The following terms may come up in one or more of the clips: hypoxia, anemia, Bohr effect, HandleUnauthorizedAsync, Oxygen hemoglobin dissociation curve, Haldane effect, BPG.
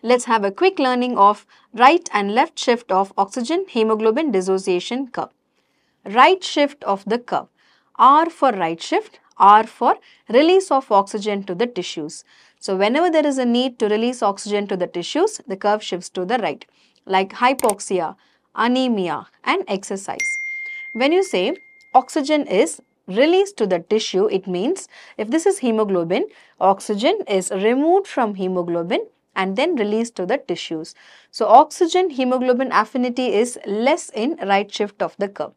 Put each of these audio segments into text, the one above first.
Let's have a quick learning of right and left shift of oxygen hemoglobin dissociation curve. Right shift of the curve. R for right shift, R for release of oxygen to the tissues. So whenever there is a need to release oxygen to the tissues, the curve shifts to the right, like hypoxia, anemia and exercise. When you say oxygen is released to the tissue, it means if this is hemoglobin, oxygen is removed from hemoglobin and then released to the tissues. So oxygen hemoglobin affinity is less in right shift of the curve.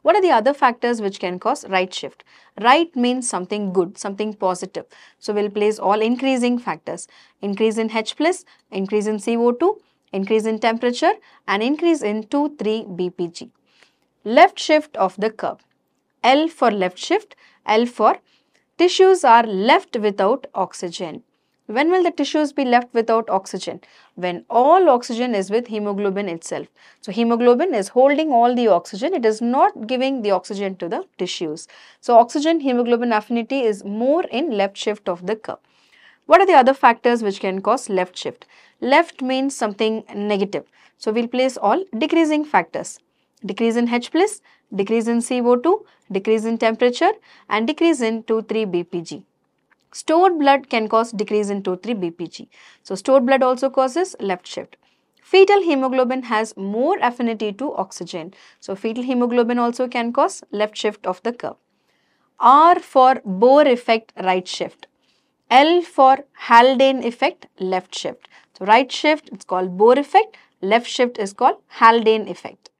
What are the other factors which can cause right shift? Right means something good, something positive. So we'll place all increasing factors. Increase in H+, increase in CO2, increase in temperature and increase in 2,3 BPG. Left shift of the curve. L for left shift, L for tissues are left without oxygen. When will the tissues be left without oxygen? When all oxygen is with hemoglobin itself. So hemoglobin is holding all the oxygen. It is not giving the oxygen to the tissues. So oxygen hemoglobin affinity is more in left shift of the curve. What are the other factors which can cause left shift? Left means something negative. So we'll place all decreasing factors. Decrease in H+, decrease in CO2, decrease in temperature and decrease in 2,3 BPG. Stored blood can cause decrease in 2,3 BPG. So stored blood also causes left shift. Fetal hemoglobin has more affinity to oxygen. So fetal hemoglobin also can cause left shift of the curve. R for Bohr effect, right shift. L for Haldane effect, left shift. So right shift, it's called Bohr effect. Left shift is called Haldane effect.